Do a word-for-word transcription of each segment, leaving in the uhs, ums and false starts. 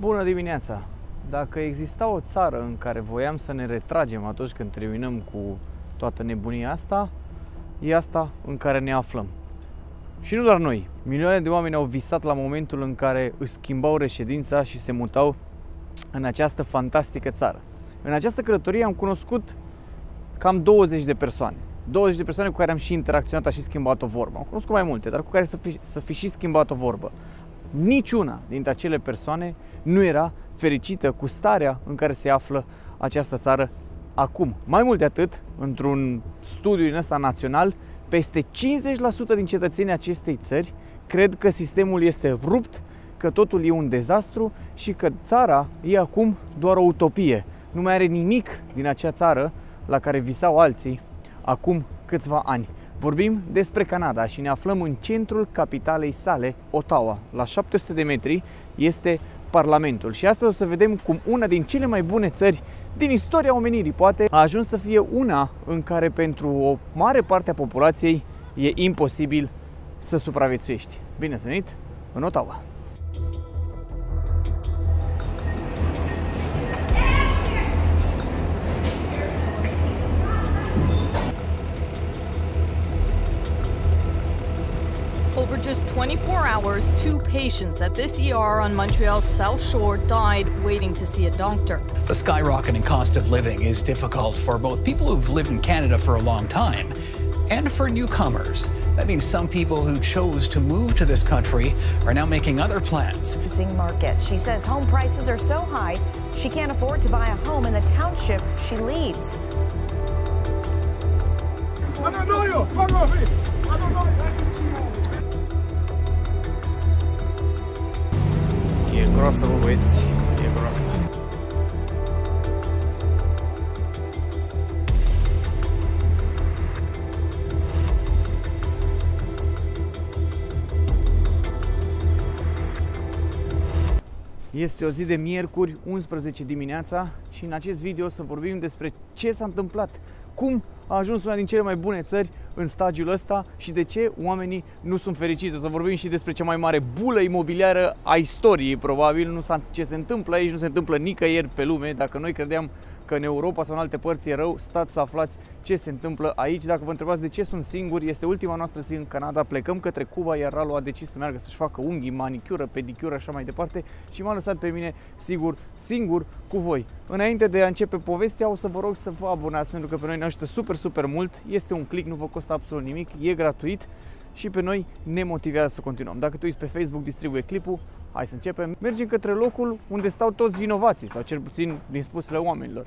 Bună dimineața! Dacă exista o țară în care voiam să ne retragem atunci când terminăm cu toată nebunia asta, e asta în care ne aflăm. Și nu doar noi. Milioane de oameni au visat la momentul în care își schimbau reședința și se mutau în această fantastică țară. În această călătorie am cunoscut cam douăzeci de persoane. douăzeci de persoane cu care am și interacționat și schimbat o vorbă. Am cunoscut mai multe, dar cu care să fi, să fi și schimbat o vorbă. Niciuna dintre acele persoane nu era fericită cu starea în care se află această țară acum. Mai mult de atât, într-un studiu din ăsta național, peste cincizeci la sută din cetățenii acestei țări cred că sistemul este rupt, că totul e un dezastru și că țara e acum doar o utopie. Nu mai are nimic din acea țară la care visau alții acum câțiva ani. Vorbim despre Canada și ne aflăm în centrul capitalei sale, Ottawa. La șapte sute de metri este Parlamentul. Și astăzi o să vedem cum una din cele mai bune țări din istoria omenirii, poate, a ajuns să fie una în care pentru o mare parte a populației e imposibil să supraviețuiești. Bine ați venit în Ottawa! Over just twenty-four hours, two patients at this E R on Montreal's South Shore died waiting to see a doctor. The skyrocketing cost of living is difficult for both people who've lived in Canada for a long time and for newcomers. That means some people who chose to move to this country are now making other plans. Housing market. She says home prices are so high, she can't afford to buy a home in the township she leads. I don't know you. Fuck off it. I don't know you. E groasă, vă băieți, e groasă. Este o zi de miercuri, unsprezece dimineața, și în acest video o să vorbim despre ce s-a întâmplat, cum a ajuns una din cele mai bune țări în stadiul ăsta și de ce oamenii nu sunt fericiți. O să vorbim și despre cea mai mare bulă imobiliară a istoriei, probabil. Nu s-a, ce se întâmplă aici nu se întâmplă nicăieri pe lume. Dacă noi credeam că în Europa sau în alte părți e rău, stați să aflați ce se întâmplă aici. Dacă vă întrebați de ce sunt singuri, este ultima noastră zi în Canada, plecăm către Cuba, iar Ralu a decis să meargă să-și facă unghii, manicură, pedicură, așa mai departe, și m-a lăsat pe mine, sigur, singur cu voi. Înainte de a începe povestea, o să vă rog să vă abonați, pentru că pe noi ne ajută super, super mult. Este un click, nu vă costă absolut nimic, e gratuit și pe noi ne motivează să continuăm. Dacă tu ești pe Facebook, distribuie clipul. Hai să începem. Mergem către locul unde stau toți vinovații, sau cel puțin din spusele oamenilor.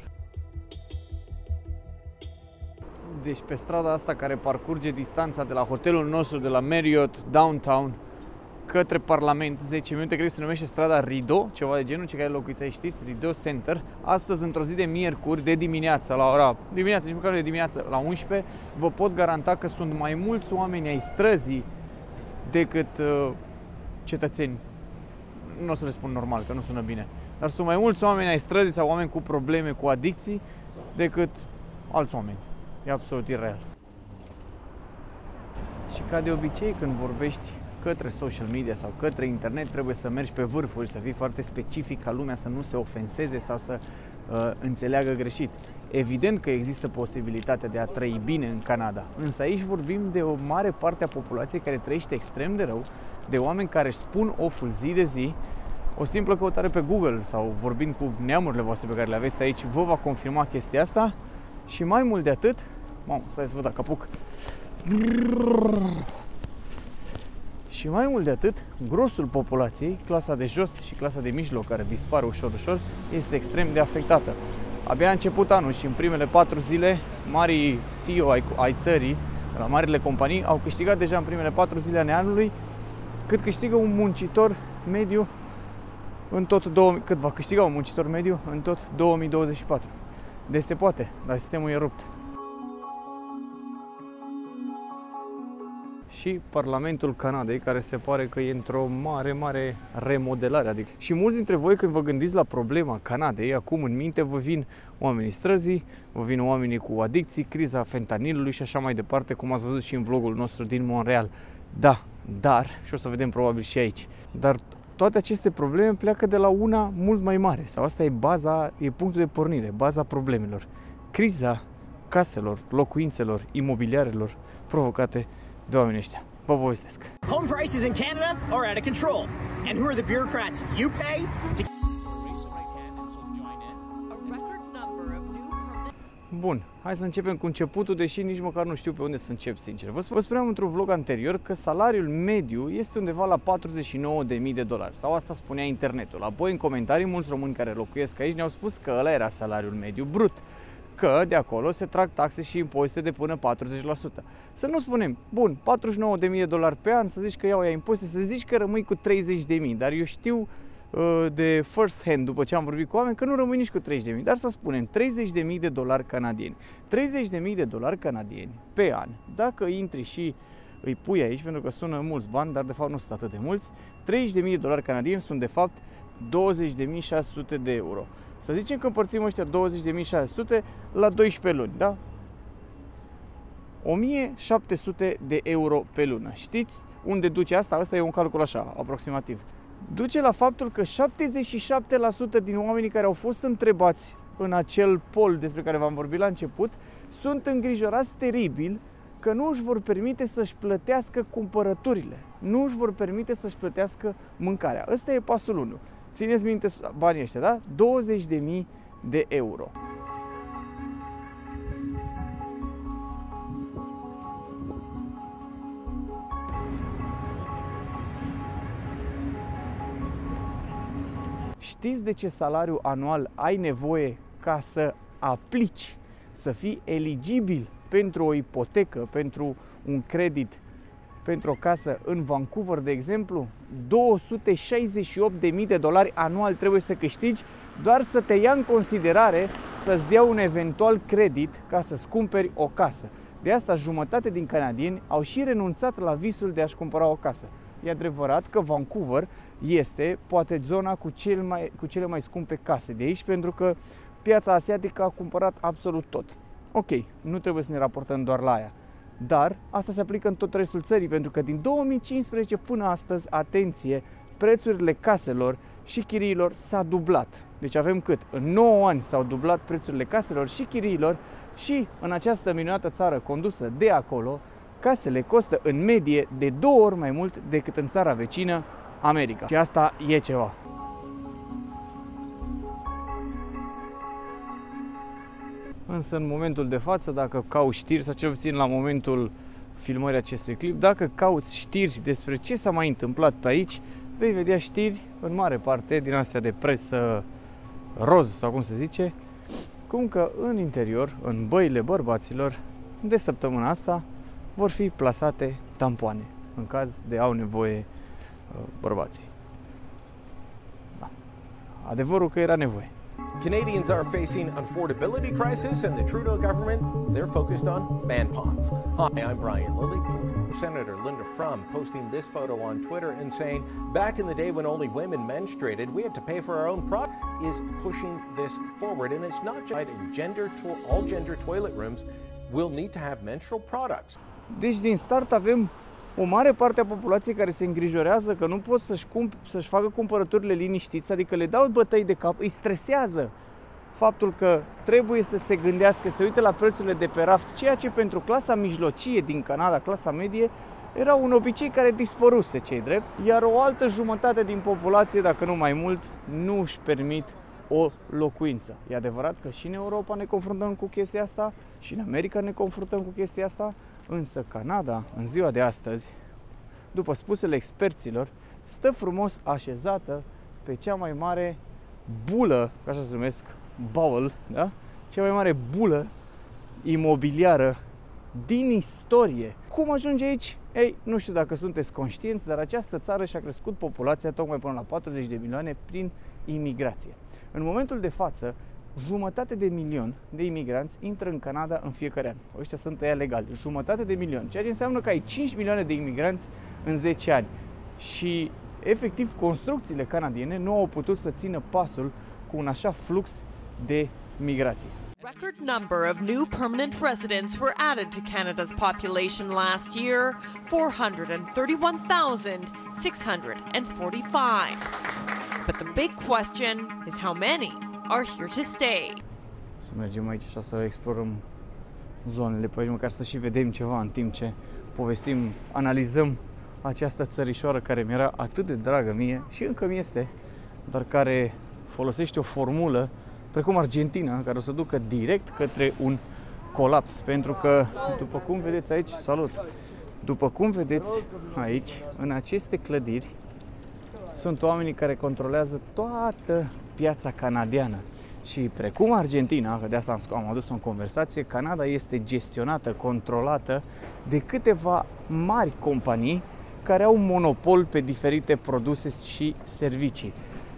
Deci pe strada asta care parcurge distanța de la hotelul nostru, de la Marriott Downtown, către Parlament, zece minute, cred că se numește strada Rideau, ceva de genul, cei care locuiți aici știți, Rideau Center. Astăzi, într-o zi de miercuri, de dimineață, la ora dimineață, nici măcar de dimineață, la unsprezece, vă pot garanta că sunt mai mulți oameni ai străzii decât uh, cetățeni. Nu o să le spun normal, că nu sună bine, dar sunt mai mulți oameni ai străzii sau oameni cu probleme, cu adicții, decât alți oameni. E absolut ireal. Și ca de obicei, când vorbești către social media sau către internet, trebuie să mergi pe vârfuri, să fii foarte specific ca lumea să nu se ofenseze sau să uh, înțeleagă greșit. Evident că există posibilitatea de a trăi bine în Canada, însă aici vorbim de o mare parte a populației care trăiește extrem de rău, de oameni care își spun oful zi de zi. O simplă căutare pe Google sau vorbind cu neamurile voastre pe care le aveți aici vă va confirma chestia asta. Și mai mult de atât, mamă, stai să văd dacă apuc. Și mai mult de atât, grosul populației, clasa de jos și clasa de mijloc, care dispare ușor, ușor, este extrem de afectată. Abia a început anul și în primele patru zile, marii C E O ai, ai țării, la marile companii, au câștigat deja în primele patru zile ale anului cât câștigă un muncitor mediu în tot două mii, cât va câștiga un muncitor mediu în tot două mii douăzeci și patru. Deci se poate, dar sistemul e rupt. Și Parlamentul Canadei, care se pare că e într-o mare, mare remodelare. Adică, și mulți dintre voi, când vă gândiți la problema Canadei, acum în minte vă vin oamenii străzii, vă vin oamenii cu adicții, criza fentanilului și așa mai departe, cum ați văzut și în vlogul nostru din Montreal. Da, dar, și o să vedem probabil și aici, dar toate aceste probleme pleacă de la una mult mai mare. Sau asta e baza, e punctul de pornire, baza problemelor. Criza caselor, locuințelor, imobiliarelor provocate de oamenii ăștia. Vă povestesc. Home prices in Canada are out of control. And who are the bureaucrats you pay to... Bun, hai să începem cu începutul, deși nici măcar nu știu pe unde să încep, sincer. Vă spuneam într-un vlog anterior că salariul mediu este undeva la patruzeci și nouă de mii de dolari. Sau asta spunea internetul. Apoi în comentarii mulți români care locuiesc aici ne-au spus că ăla era salariul mediu brut, că de acolo se trag taxe și impozite de până patruzeci la sută. Să nu spunem, bun, patruzeci și nouă de mii de dolari pe an, să zici că iau ia impozite, să zici că rămâi cu treizeci de mii, dar eu știu de first hand, după ce am vorbit cu oameni, că nu rămâi nici cu treizeci de mii, dar să spunem treizeci de mii de dolari canadieni. treizeci de mii de dolari canadieni pe an, dacă intri și îi pui aici, pentru că sună mulți bani, dar de fapt nu sunt atât de mulți, treizeci de mii de dolari canadieni sunt de fapt douăzeci de mii șase sute de euro. Să zicem că împărțim ăștia douăzeci de mii șase sute la doisprezece luni, da? o mie șapte sute de euro pe lună. Știți unde duce asta? Asta e un calcul așa, aproximativ. Duce la faptul că șaptezeci și șapte la sută din oamenii care au fost întrebați în acel poll despre care v-am vorbit la început sunt îngrijorați teribil că nu își vor permite să-și plătească cumpărăturile, nu își vor permite să-și plătească mâncarea. Ăsta e pasul unu. Țineți minte banii ăștia, da? douăzeci de mii de euro. Știți de ce salariu anual ai nevoie ca să aplici, să fii eligibil pentru o ipotecă, pentru un credit, pentru o casă în Vancouver, de exemplu? două sute șaizeci și opt de mii de dolari anual trebuie să câștigi doar să te ia în considerare să-ți dea un eventual credit ca să-ți cumperi o casă. De asta jumătate din canadieni au și renunțat la visul de a-și cumpăra o casă. E adevărat că Vancouver este poate zona cu, cel mai, cu cele mai scumpe case de aici, pentru că piața asiatică a cumpărat absolut tot. Ok, nu trebuie să ne raportăm doar la aia, dar asta se aplică în tot restul țării, pentru că din două mii cincisprezece până astăzi, atenție, prețurile caselor și chiriilor s-a dublat. Deci avem cât? În nouă ani s-au dublat prețurile caselor și chiriilor și în această minunată țară condusă de acolo, casele costă în medie de două ori mai mult decât în țara vecină, America. Și asta e ceva. Însă în momentul de față, dacă cauți știri, sau cel puțin la momentul filmării acestui clip, dacă cauți știri despre ce s-a mai întâmplat pe aici, vei vedea știri în mare parte din astea de presă roz, sau cum se zice, cum că în interior, în băile bărbaților, de săptămâna asta, vor fi plasate tampoane, în caz de au nevoie bărbații. Da. Adevărul că era nevoie. Canadians are facing an affordability crisis and the Trudeau government, they're focused on man ponds. Hi, I'm Brian Lilly. Senator Linda Fromm posting this photo on Twitter and saying, back in the day when only women menstruated, we had to pay for our own product, is pushing this forward. And it's not just in gender, all gender toilet rooms will need to have menstrual products. Deci din start avem o mare parte a populației care se îngrijorează că nu pot să-și să-și facă cumpărăturile liniștiți, adică le dau bătăi de cap, îi stresează faptul că trebuie să se gândească, să se uite la prețurile de pe raft, ceea ce pentru clasa mijlocie din Canada, clasa medie, era un obicei care dispăruse, cei drept, iar o altă jumătate din populație, dacă nu mai mult, nu își permit o locuință. E adevărat că și în Europa ne confruntăm cu chestia asta, și în America ne confruntăm cu chestia asta, însă Canada, în ziua de astăzi, după spusele experților, stă frumos așezată pe cea mai mare bulă, ca așa se numesc, bowl, da? Cea mai mare bulă imobiliară din istorie. Cum ajunge aici? Ei, nu știu dacă sunteți conștienți, dar această țară și-a crescut populația tocmai până la patruzeci de milioane prin imigrație. În momentul de față, jumătate de milion de imigranți intră în Canada în fiecare an. Ăștia sunt aia legali. Jumătate de milion, ceea ce înseamnă că ai cinci milioane de imigranți în zece ani. Și, efectiv, construcțiile canadiene nu au putut să țină pasul cu un așa flux de migrație. Record number of new permanent residents were added to Canada's population last year, four hundred thirty-one thousand six hundred forty-five. But the big question is how many are here to stay. Să mergem aici și să explorăm zonele, păi măcar să și vedem ceva în timp ce povestim, analizăm această țărișoară care mi-era atât de dragă mie și încă mi este, dar care folosește o formulă precum Argentina, care o să ducă direct către un colaps, pentru că, după cum vedeți aici, salut, după cum vedeți aici, în aceste clădiri, sunt oamenii care controlează toată piața canadiană. Și precum Argentina, că de asta am adus o conversație, Canada este gestionată, controlată de câteva mari companii care au monopol pe diferite produse și servicii.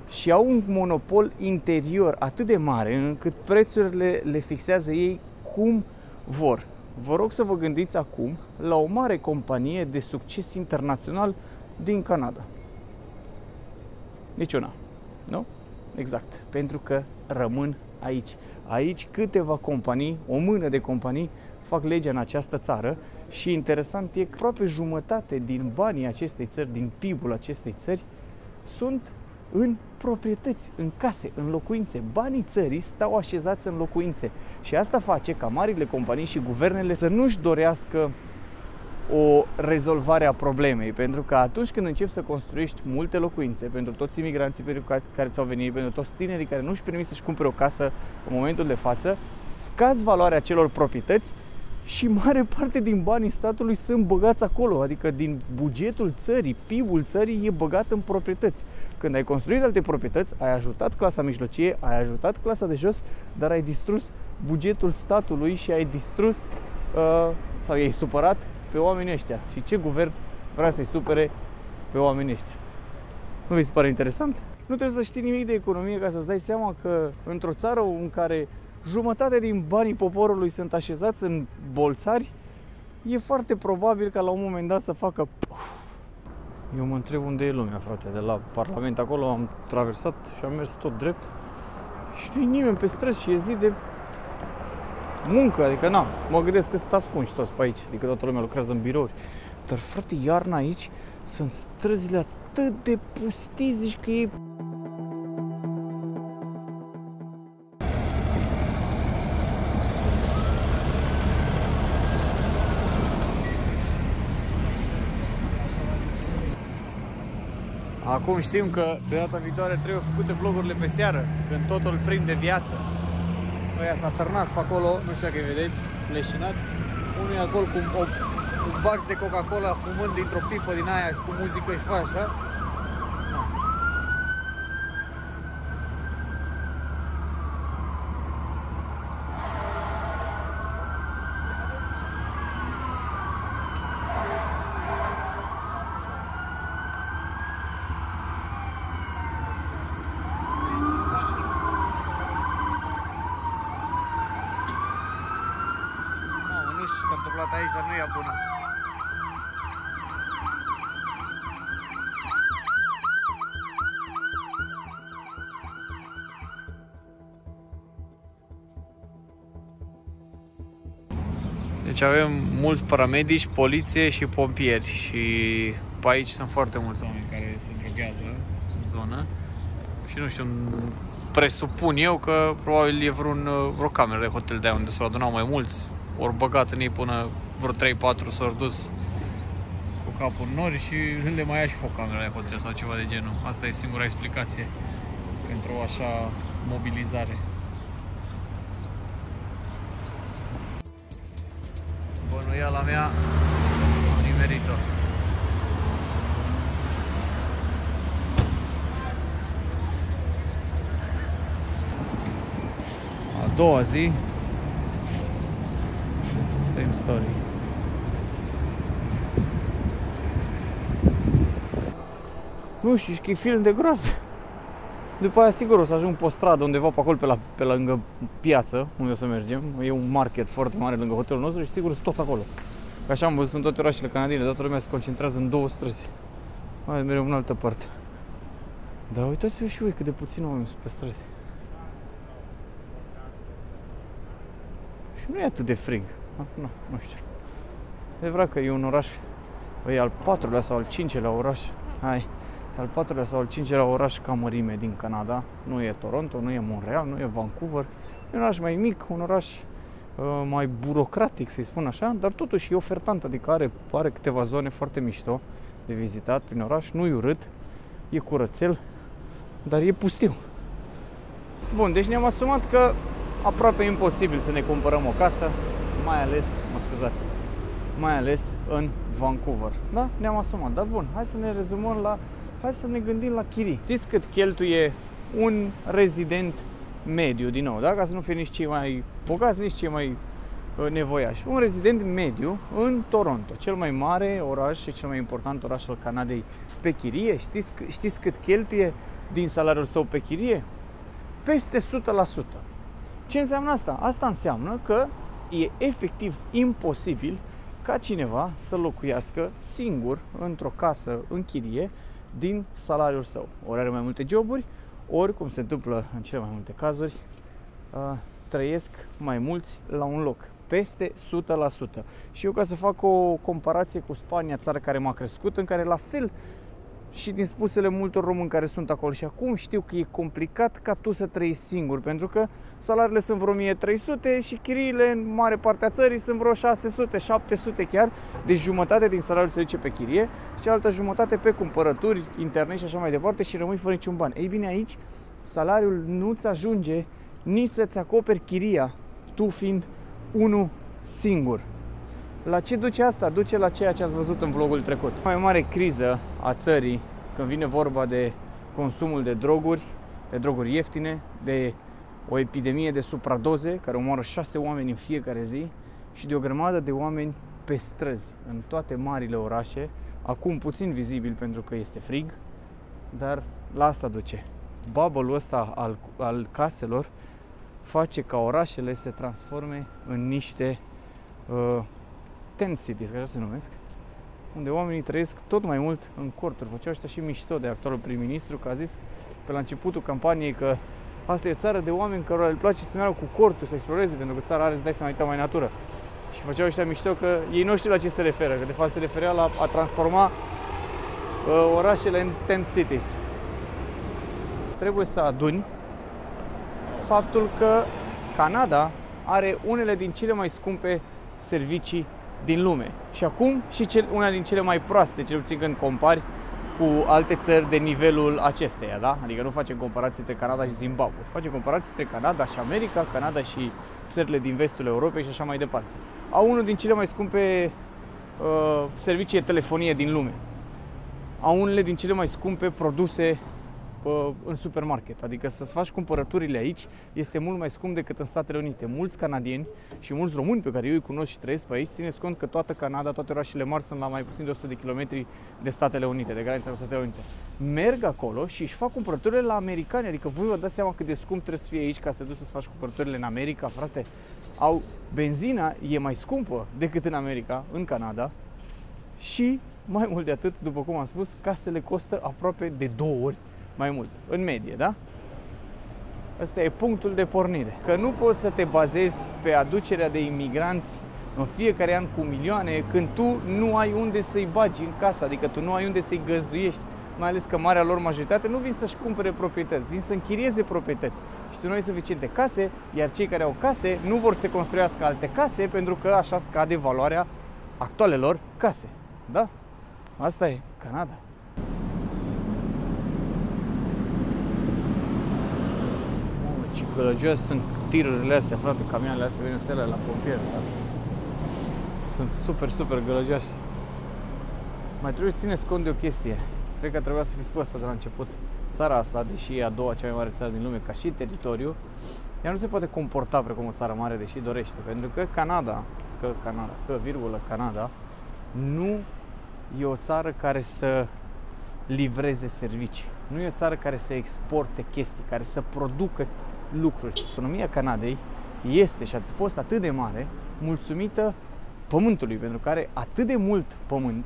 Și au un monopol interior atât de mare încât prețurile le fixează ei cum vor. Vă rog să vă gândiți acum la o mare companie de succes internațional din Canada. Niciuna, nu? Exact, pentru că rămân aici. Aici câteva companii, o mână de companii, fac legea în această țară și interesant e că aproape jumătate din banii acestei țări, din P I B-ul acestei țări, sunt în proprietăți, în case, în locuințe. Banii țării stau așezați în locuințe și asta face ca marile companii și guvernele să nu-și dorească o rezolvare a problemei, pentru că atunci când începi să construiești multe locuințe pentru toți imigranții care ți-au venit, pentru toți tinerii care nu-și permit să-și cumpere o casă în momentul de față, scazi valoarea acelor proprietăți și mare parte din banii statului sunt băgați acolo, adică din bugetul țării, P I B-ul țării e băgat în proprietăți. Când ai construit alte proprietăți, ai ajutat clasa mijlocie, ai ajutat clasa de jos, dar ai distrus bugetul statului și ai distrus uh, sau i-ai supărat pe oamenii ăștia. Și ce guvern vrea să-i supere pe oamenii ăștia? Nu vi se pare interesant? Nu trebuie să știi nimic de economie ca să-ți dai seama că într-o țară în care jumătate din banii poporului sunt așezați în bolțari, e foarte probabil ca la un moment dat să facă puf. Eu mă întreb unde e lumea, frate, de la Parlament acolo am traversat și am mers tot drept și nu-i nimeni pe străzi și e zi de muncă, adică na, mă gândesc că sunt ascunși toți pe aici, adică toată lumea lucrează în birouri. Dar frate, iarna aici sunt străzile atât de pustii, zici că e... Acum știm că de data viitoare trebuie făcute vlogurile pe seară, când totul prinde viață. Aia s-a târnat pe acolo, nu știu dacă vedeți, leșinat. Unul e acolo cu un, un bac de Coca-Cola fumând dintr-o pipă din aia cu muzică și fa așa. Deci avem mulți paramedici, poliție și pompieri și pe aici sunt foarte mulți oameni care se droghează în zonă și nu știu, presupun eu că probabil e vreun, vreo cameră de hotel de aia unde s-au adunat mai mulți, ori băgat în ei până vreo trei patru s-au dus cu capul în nori și le mai ia și foc camera de hotel sau ceva de genul. Asta e singura explicație pentru o așa mobilizare. Bănuiala mea a nimerit-o. A doua zi, same story. Nu știu, că e film de groasă. După aia sigur o să ajung pe o stradă undeva pe acolo, pe, la, pe lângă piață, unde o să mergem. E un market foarte mare lângă hotelul nostru și sigur sunt toți acolo. Așa am văzut în toate orașele canadiene, toată lumea se concentrează în două străzi. Mai mereu în altă parte. Dar uitați-vă și voi cât de puțin oameni sunt pe străzi. Și nu e atât de frig. Nu, nu știu. E adevărat că e un oraș, e al patrulea sau al cincilea oraș, hai, al patrulea sau al cincilea oraș ca mărime din Canada. Nu e Toronto, nu e Montreal, nu e Vancouver. E un oraș mai mic, un oraș uh, mai burocratic, să-i spun așa, dar totuși e ofertant, adică are, are câteva zone foarte mișto de vizitat prin oraș. Nu-i urât, e curățel, dar e pustiu. Bun, deci ne-am asumat că aproape imposibil să ne cumpărăm o casă, mai ales, mă scuzați, mai ales în Vancouver. Da? Ne-am asumat. Dar bun, hai să ne rezumăm la... Hai să ne gândim la chirii. Știți cât cheltuie un rezident mediu, din nou, da? Ca să nu fie nici cei mai bogați, nici cei mai nevoiași. Un rezident mediu în Toronto, cel mai mare oraș și cel mai important oraș al Canadei pe chirie. Știți, știți cât cheltuie din salariul său pe chirie? Peste o sută la sută. Ce înseamnă asta? Asta înseamnă că e efectiv imposibil ca cineva să locuiască singur într-o casă în chirie din salariul său. Ori are mai multe joburi, ori, cum se întâmplă în cele mai multe cazuri, trăiesc mai mulți la un loc. Peste o sută la sută. Și eu, ca să fac o comparație cu Spania, țara care m-a crescut, în care la fel, și din spusele multor români care sunt acolo și acum, știu că e complicat ca tu să trăiești singur, pentru că salariile sunt vreo o mie trei sute și chiriile în mare parte a țării sunt vreo șase sute, șapte sute chiar. Deci jumătate din salariul se duce pe chirie și altă jumătate pe cumpărături, internet și așa mai departe, și rămâi fără niciun ban. Ei bine, aici salariul nu-ți ajunge nici să-ți acoperi chiria, tu fiind unul singur. La ce duce asta? Duce la ceea ce ați văzut în vlogul trecut. Cea mai mare criză a țării, când vine vorba de consumul de droguri, de droguri ieftine, de o epidemie de supradoze, care omoară șase oameni în fiecare zi, și de o grămadă de oameni pe străzi, în toate marile orașe, acum puțin vizibil pentru că este frig, dar la asta duce. Bubble-ul ăsta al, al caselor face ca orașele se transforme în niște... Uh, tent cities, ca așa se numesc, unde oamenii trăiesc tot mai mult în corturi. Făceau ăștia și mișto de actualul prim-ministru, că a zis pe la începutul campaniei că asta e o țară de oameni care le place să meargă cu corturi, să exploreze, pentru că țara are, îți dai seama, mai mai natură. Și făceau ăștia mișto că ei nu știu la ce se referă, că de fapt se referea la a transforma uh, orașele în tent cities. Trebuie să aduni faptul că Canada are unele din cele mai scumpe servicii din lume. Și acum și cel, una din cele mai proaste, cel puțin când compari cu alte țări de nivelul acesteia, da? Adică nu facem comparații între Canada și Zimbabwe, facem comparații între Canada și America, Canada și țările din vestul Europei și așa mai departe. Au unul din cele mai scumpe uh, servicii de telefonie din lume. Au unele din cele mai scumpe produse uh, în supermarket. Adică să-ți faci cumpărăturile aici este mult mai scump decât în Statele Unite. Mulți canadieni și mulți români pe care eu îi cunosc și trăiesc pe aici, țineți cont că toată Canada, toate orașele mari sunt la mai puțin de o sută de kilometri de Statele Unite, de granița cu Statele Unite. Merg acolo și își fac cumpărăturile la americani. Adică voi vă dați seama cât de scump trebuie să fie aici ca să te duci să-ți faci cumpărăturile în America, frate. Au, benzina e mai scumpă decât în America, în Canada. Și mai mult de atât, după cum am spus, casele costă aproape de două ori mai mult, în medie, da? Ăsta e punctul de pornire. Că nu poți să te bazezi pe aducerea de imigranți în fiecare an cu milioane, când tu nu ai unde să-i bagi în casă, adică tu nu ai unde să-i găzduiești, mai ales că marea lor majoritate nu vin să-și cumpere proprietăți, vin să închirieze proprietăți. Și tu nu ai suficiente case, iar cei care au case nu vor să construiască alte case, pentru că așa scade valoarea actualelor case, da? Asta e Canada. Și călăgioase sunt tirurile astea, frate, camioanele astea, vine astea la pompieri, da? Sunt super, super gălăgioase. Mai trebuie să țineți cont de o chestie. Cred că trebuia să fi spus asta de la început. Țara asta, deși e a doua cea mai mare țară din lume ca și teritoriu, ea nu se poate comporta precum o țară mare, deși dorește. Pentru că Canada, că Canada, că virgulă Canada, nu e o țară care să livreze servicii. Nu e o țară care să exporte chestii, care să producă lucruri. Economia Canadei este și a fost atât de mare mulțumită pământului, pentru că are atât de mult pământ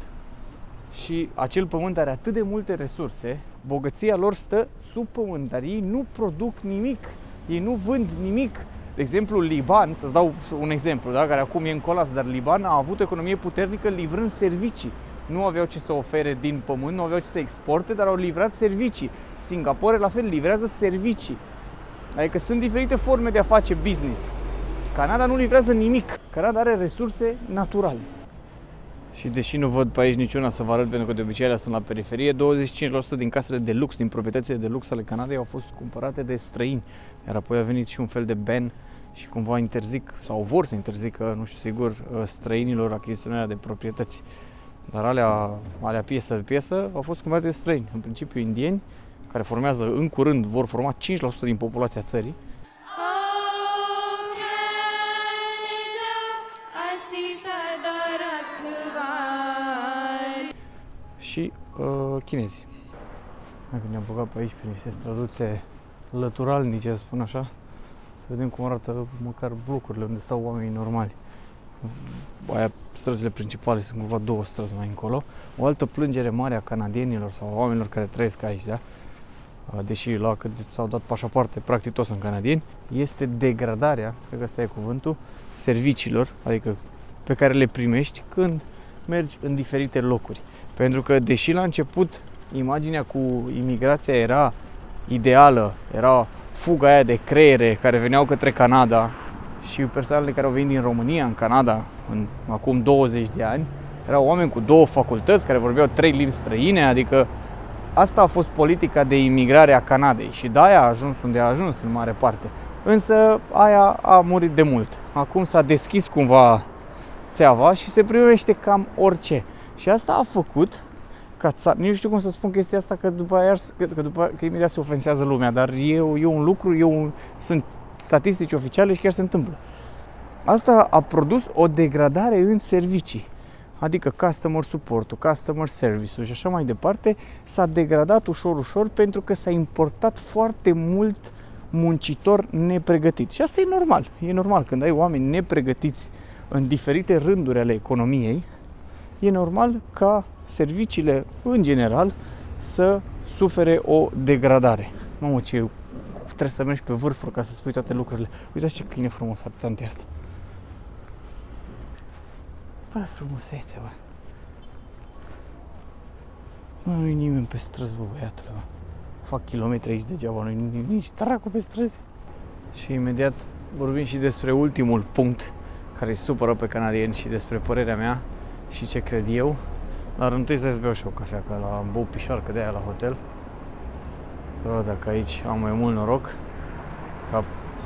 și acel pământ are atât de multe resurse. Bogăția lor stă sub pământ, dar ei nu produc nimic, ei nu vând nimic, De exemplu, Liban, să-ți dau un exemplu, da, care acum e în colaps, dar Liban a avut o economie puternică livrând servicii. Nu aveau ce să ofere din pământ, nu aveau ce să exporte, dar au livrat servicii. Singapore, la fel, livrează servicii. Adică sunt diferite forme de a face business. Canada nu livrează nimic. Canada are resurse naturale. Și deși nu văd pe aici niciuna să vă arăt, pentru că de obicei alea sunt la periferie, douăzeci și cinci la sută din casele de lux, din proprietățile de lux ale Canadei au fost cumpărate de străini. Iar apoi a venit și un fel de ban și cumva interzic, sau vor să interzică, nu știu sigur, străinilor achiziționarea de proprietăți. Dar alea, alea piesă de piesă au fost cumpărate de străini, în principiu indieni, care formează în curând, vor forma cinci la sută din populația țării. Și uh, chinezi. Dacă ne-am băgat pe aici prin niște străduțe lăturalnice, să spun așa, să vedem cum arată măcar blocurile unde stau oamenii normali. Aia, străzile principale sunt cumva două străzi mai încolo. O altă plângere mare a canadienilor sau a oamenilor care trăiesc aici, da? Deși la cât s-au dat pașapoarte, practic toți sunt canadieni, este degradarea, cred că ăsta e cuvântul, serviciilor, adică pe care le primești când mergi în diferite locuri. Pentru că, deși la început imaginea cu imigrația era ideală, era fuga aia de creiere care veneau către Canada, și persoanele care au venit din România în Canada în, acum douăzeci de ani erau oameni cu două facultăți care vorbeau trei limbi străine, adică asta a fost politica de imigrare a Canadei și de aia a ajuns unde a ajuns în mare parte. Însă aia a murit de mult. Acum s-a deschis cumva țeava și se primește cam orice. Și asta a făcut ca țară, nu știu cum să spun chestia asta, că după aia, că după, că imediat se ofensează lumea, dar eu, eu un lucru, eu sunt statistici oficiale și chiar se întâmplă. Asta a produs o degradare în servicii, adică customer support-ul, customer service-ul și așa mai departe, s-a degradat ușor, ușor, pentru că s-a importat foarte mult muncitor nepregătit. Și asta e normal, e normal, când ai oameni nepregătiți în diferite rânduri ale economiei, e normal ca serviciile, în general, să sufere o degradare. Mamă, ce trebuie să mergi pe vârfuri ca să spui toate lucrurile. Uitați ce câine frumos ar putea asta. Bă, frumusețe, bă. Bă, nu-i nimeni pe străzi, bă, băiatule, bă. Fac kilometri aici degeaba, nu-i nici dracu pe străzi. Și imediat vorbim și despre ultimul punct care îi supără pe canadieni și despre părerea mea și ce cred eu. Dar întâi să-ți beau și o cafea, că la am băut pișoarcă de aia la hotel. Să văd dacă aici am mai mult noroc, că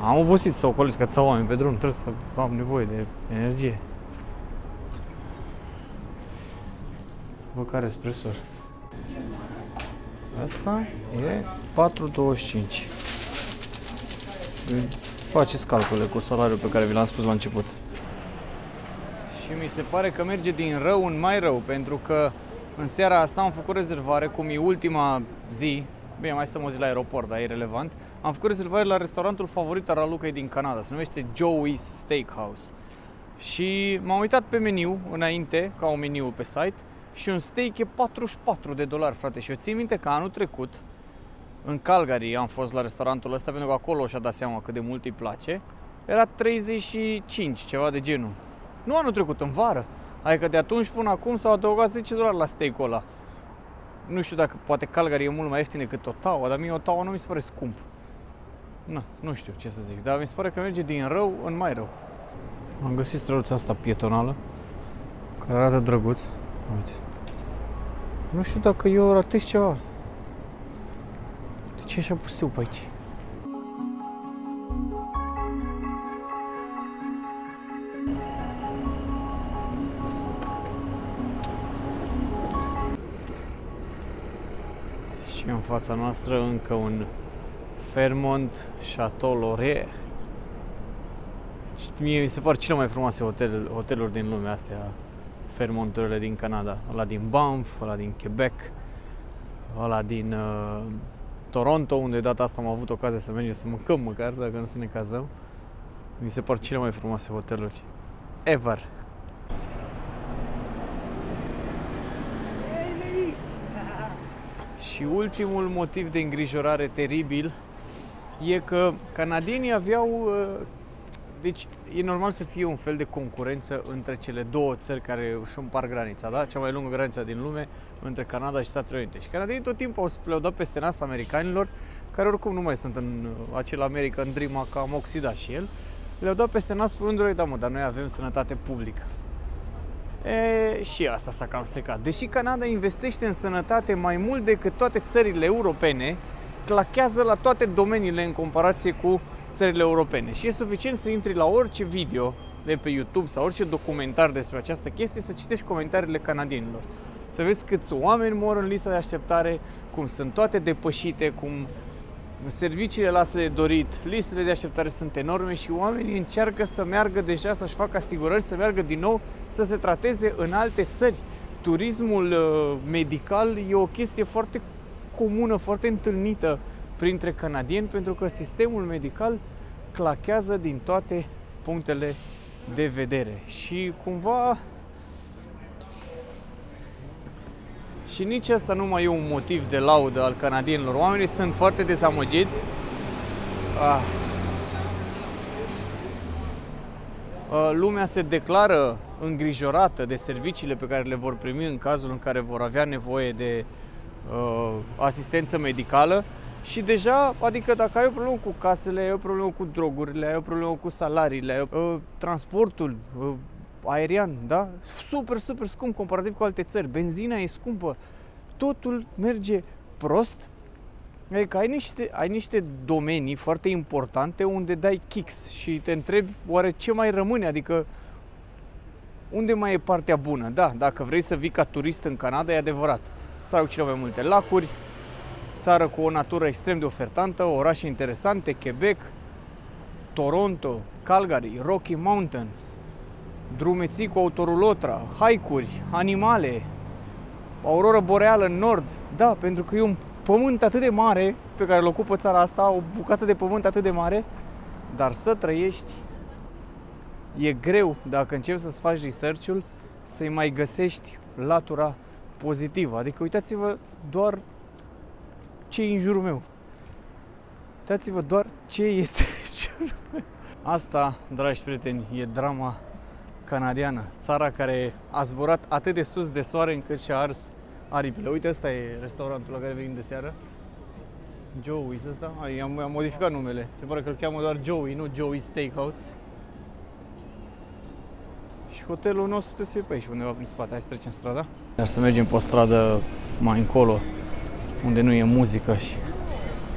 am obosit să ocolesc că țau oameni pe drum, trebuie să am nevoie de energie. Vă care espresor. Asta e patru douăzeci și cinci. Faceți calcule cu salariul pe care vi l-am spus la început. Și mi se pare că merge din rău în mai rău, pentru că în seara asta am făcut rezervare, cum e ultima zi. Bine, mai stăm o zi la aeroport, dar e relevant. Am făcut rezervare la restaurantul favorit al Ralucăi din Canada, se numește Joey's Steakhouse. Și m-am uitat pe meniu înainte, ca un meniu pe site, și un steak e patruzeci și patru de dolari, frate. Și eu țin minte că anul trecut, în Calgary, am fost la restaurantul ăsta, pentru că acolo și-a dat seama cât de mult îi place. Era treizeci și cinci, ceva de genul. Nu anul trecut, în vară. Adică de atunci până acum s-au adăugat zece dolari la steak-ul ăla. Nu știu dacă poate Calgary e mult mai ieftin decât Ottawa, dar mie Ottawa nu mi se pare scump. Na, nu știu ce să zic, dar mi se pare că merge din rău în mai rău. Am găsit străduța asta pietonală, care arată drăguț. Uite. Nu știu dacă eu ratez ceva. De ce e așa pustiu pe aici? Și în fața noastră încă un Fairmont Chateau Laurier. Mie mi se par cele mai frumoase hotel, hoteluri din lume astea, Fairmonturile din Canada. Ăla din Banff, ăla din Quebec, ăla din uh, Toronto, unde data asta am avut ocazia să mergem să mâncăm măcar, dacă nu să ne cazăm. Mi se par cele mai frumoase hoteluri ever. Și ultimul motiv de îngrijorare teribil e că canadienii aveau Deci e normal să fie un fel de concurență între cele două țări care își împart granița, da? Cea mai lungă graniță din lume între Canada și Statele Unite. Și canadienii tot timpul le-au dat peste nas americanilor, care oricum nu mai sunt în acel American Dream, că am oxidat și el. Le-au dat peste nas spunându-le, da mă, dar noi avem sănătate publică. E, și asta s-a cam stricat. Deși Canada investește în sănătate mai mult decât toate țările europene, clachează la toate domeniile în comparație cu țările europene. Și e suficient să intri la orice video de pe YouTube sau orice documentar despre această chestie, să citești comentariile canadienilor. Să vezi câți oameni mor în lista de așteptare, cum sunt toate depășite, cum serviciile lasă de dorit, listele de așteptare sunt enorme și oamenii încearcă să meargă deja, să-și facă asigurări, să meargă din nou, să se trateze în alte țări. Turismul medical e o chestie foarte comună, foarte întâlnită printre canadieni, pentru că sistemul medical clachează din toate punctele de vedere. Și cumva... Și nici asta nu mai e un motiv de laudă al canadienilor. Oamenii sunt foarte dezamăgiți. Ah. Lumea se declară îngrijorată de serviciile pe care le vor primi în cazul în care vor avea nevoie de uh, asistență medicală. Și deja, adică dacă ai o problemă cu casele, ai o problemă cu drogurile, ai o problemă cu salariile, ai o, uh, transportul uh, aerian, da? Super, super scump comparativ cu alte țări. Benzina e scumpă. Totul merge prost. Adică ai niște, ai niște domenii foarte importante unde dai kicks și te întrebi oare ce mai rămâne, adică unde mai e partea bună. Da, dacă vrei să vii ca turist în Canada, e adevărat. Țara cu cele mai multe lacuri, țară cu o natură extrem de ofertantă, orașe interesante, Quebec, Toronto, Calgary, Rocky Mountains, drumeții cu autorulotra, haicuri, animale, auroră boreală în nord. Da, pentru că e un pământ atât de mare pe care îl ocupă țara asta, o bucată de pământ atât de mare, dar să trăiești e greu dacă începi să-ți faci research-ul, să-i mai găsești latura pozitivă. Adică uitați-vă doar ce e în jurul meu. Uitați-vă doar ce este în jurul meu. Asta, dragi prieteni, e drama canadiană, țara care a zburat atât de sus de soare încât și-a ars aripile. Uite, ăsta e restaurantul la care venim de seară. Joey's ăsta? I-am am modificat numele. Se pare că îl cheamă doar Joey, nu Joey Steakhouse. Și hotelul nostru trebuie să fie pe aici, undeva prin spate. Hai să trecem strada. Dar să mergem pe o stradă mai încolo, unde nu e muzică și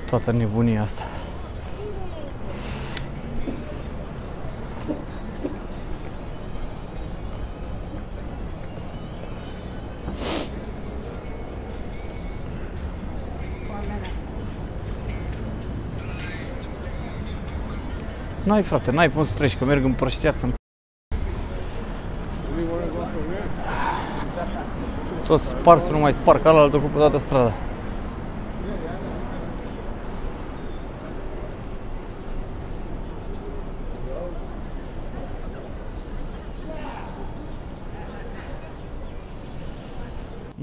toată nebunia asta. N-ai, frate, n-ai cum să treci, că merg împrăștiat să-mi... Toți sparți, nu mai sparc, alaltă ocupă toată strada.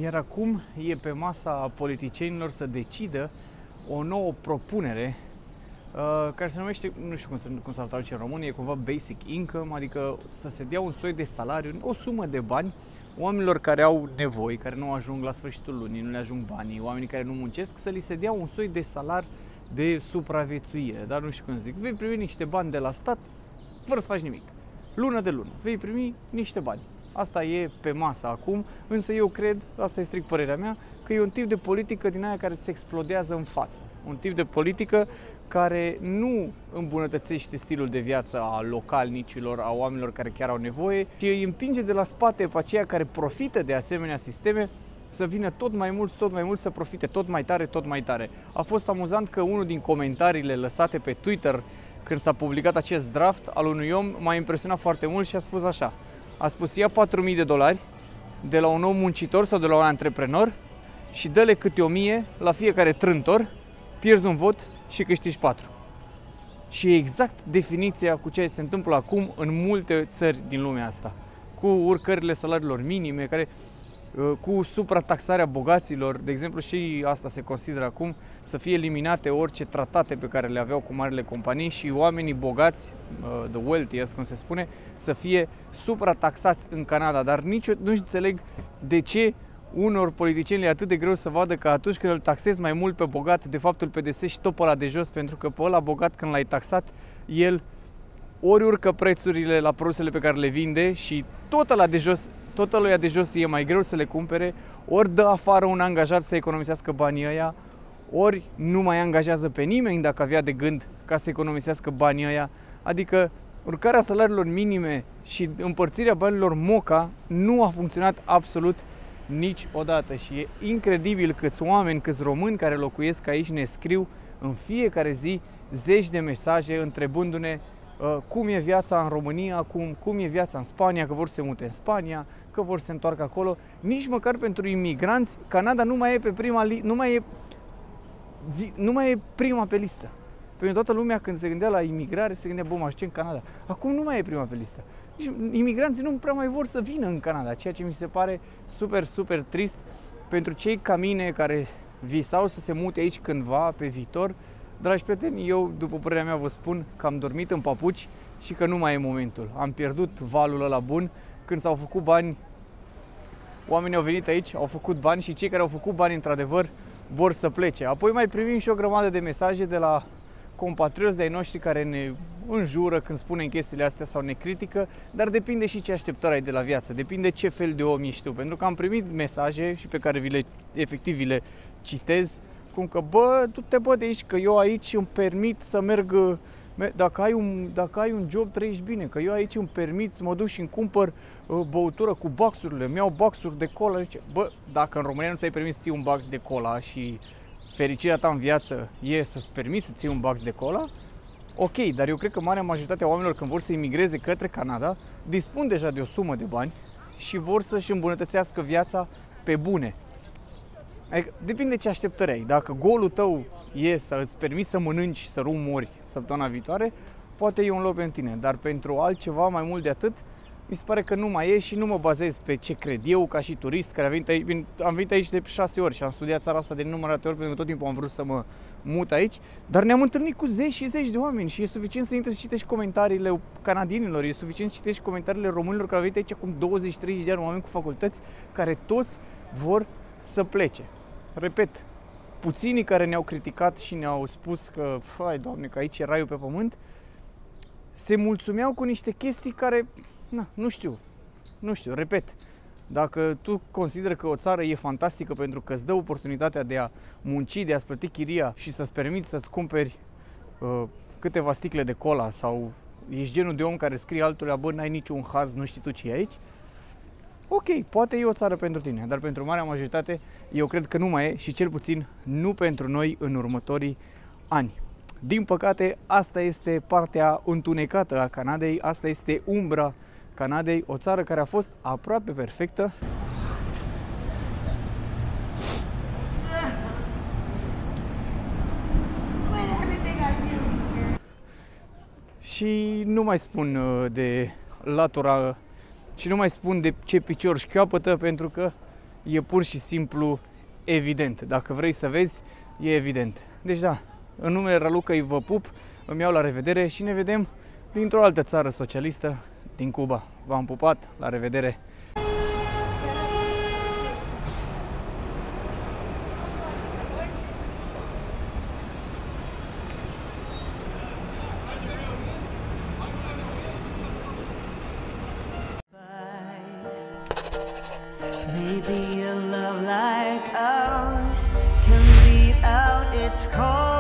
Iar acum e pe masa politicienilor să decidă o nouă propunere care se numește, nu știu cum s-ar traduce în român, e cumva basic income, adică să se dea un soi de salariu, o sumă de bani oamenilor care au nevoi, care nu ajung la sfârșitul lunii, nu le ajung banii, oamenii care nu muncesc, să li se dea un soi de salar de supraviețuire, dar nu știu cum zic, vei primi niște bani de la stat fără să faci nimic, lună de lună, vei primi niște bani. Asta e pe masă acum, însă eu cred, asta e strict părerea mea, că e un tip de politică din aia care îți explodează în față. Un tip de politică care nu îmbunătățește stilul de viață a localnicilor, a oamenilor care chiar au nevoie, ci îi împinge de la spate pe aceia care profită de asemenea sisteme să vină tot mai mult, tot mai mult, să profite tot mai tare, tot mai tare. A fost amuzant că unul din comentariile lăsate pe Twitter când s-a publicat acest draft al unui om m-a impresionat foarte mult și a spus așa. A spus, ia patru mii de dolari de la un om muncitor sau de la un antreprenor și dă-le câte o mie la fiecare trântor, pierzi un vot și câștigi patru. Și e exact definiția cu ceea ce se întâmplă acum în multe țări din lumea asta. Cu urcările salariilor minime, care cu suprataxarea bogaților, de exemplu, și asta se consideră acum, să fie eliminate orice tratate pe care le aveau cu marile companii și oamenii bogați, uh, the wealthiest, cum se spune, să fie suprataxați în Canada. Dar nici eu nu înțeleg de ce unor politicieni e atât de greu să vadă că atunci când îl taxezi mai mult pe bogat, de fapt îl pedepsești tot pe ăla de jos, pentru că pe ăla bogat, când l-ai taxat, el ori urcă prețurile la produsele pe care le vinde și tot ăla de jos, tot ăluia de jos e mai greu să le cumpere, ori dă afară un angajat să economisească banii ăia, ori nu mai angajează pe nimeni dacă avea de gând ca să economisească banii ăia. Adică urcarea salariilor minime și împărțirea banilor moca nu a funcționat absolut niciodată și e incredibil câți oameni, câți români care locuiesc aici ne scriu în fiecare zi zeci de mesaje întrebându-ne cum e viața în România acum, cum e viața în Spania, că vor să se mute în Spania, că vor să se întoarcă acolo. Nici măcar pentru imigranți, Canada nu mai e pe prima, nu mai e, nu mai e prima pe listă. Pentru toată lumea, când se gândea la imigrare, se gândea, bă, mă aștept în Canada. Acum nu mai e prima pe listă. Nici imigranții nu prea mai vor să vină în Canada, ceea ce mi se pare super, super trist pentru cei ca mine care visau să se mute aici cândva pe viitor. Dragi prieteni, eu, după părerea mea, vă spun că am dormit în papuci și că nu mai e momentul. Am pierdut valul ăla bun. Când s-au făcut bani, oamenii au venit aici, au făcut bani și cei care au făcut bani, într-adevăr, vor să plece. Apoi mai primim și o grămadă de mesaje de la compatrioți de-ai noștri care ne înjură când spunem chestiile astea sau ne critică, dar depinde și ce așteptare ai de la viață, depinde ce fel de om ești tu. Pentru că am primit mesaje și pe care vi le, efectiv vi le citez, cum că, bă, tu te bă de aici, că eu aici îmi permit să merg, dacă ai un, dacă ai un job trăiești bine, că eu aici îmi permit să mă duc și îmi cumpăr băutură cu baxurile, îmi iau baxuri de cola. Bă, dacă în România nu ți-ai permis să ții un bax de cola și fericirea ta în viață e să-ți permiți să ții un bax de cola, ok, dar eu cred că marea majoritate a oamenilor, când vor să imigreze către Canada, dispun deja de o sumă de bani și vor să-și îmbunătățească viața pe bune. Adică, depinde ce așteptări ai. Dacă golul tău e să îți permiți să mănânci și să rumori săptămâna viitoare, poate e un loc pentru tine, dar pentru altceva mai mult de atât, mi se pare că nu mai e și nu mă bazez pe ce cred eu ca și turist care a venit aici, am venit aici de șase ori și am studiat țara asta de nenumărate ori pentru că tot timpul am vrut să mă mut aici, dar ne-am întâlnit cu zeci și zeci de oameni și e suficient să intri să citești comentariile canadienilor, e suficient să citești comentariile românilor care au venit aici acum douăzeci treizeci de ani, oameni cu facultăți care toți vor să plece. Repet, puținii care ne-au criticat și ne-au spus că, hai Doamne, că aici e raiul pe pământ, se mulțumeau cu niște chestii care, na, nu știu, nu știu, repet, dacă tu consideri că o țară e fantastică pentru că îți dă oportunitatea de a munci, de a-ți plăti chiria și să-ți permiți să-ți cumperi uh, câteva sticle de cola sau ești genul de om care scrie altuia, bă, n-ai niciun haz, nu știi tu ce e aici, ok, poate e o țară pentru tine, dar pentru marea majoritate eu cred că nu mai e și cel puțin nu pentru noi în următorii ani. Din păcate, asta este partea întunecată a Canadei, asta este umbra Canadei, o țară care a fost aproape perfectă, și nu mai spun de latura și nu mai spun de ce picior șchioapătă, pentru că e pur și simplu evident. Dacă vrei să vezi, e evident. Deci da, în numele Raluca îi vă pup, îmi iau la revedere și ne vedem dintr-o altă țară socialistă, din Cuba. V-am pupat, la revedere! Maybe a love like ours can lead out its call.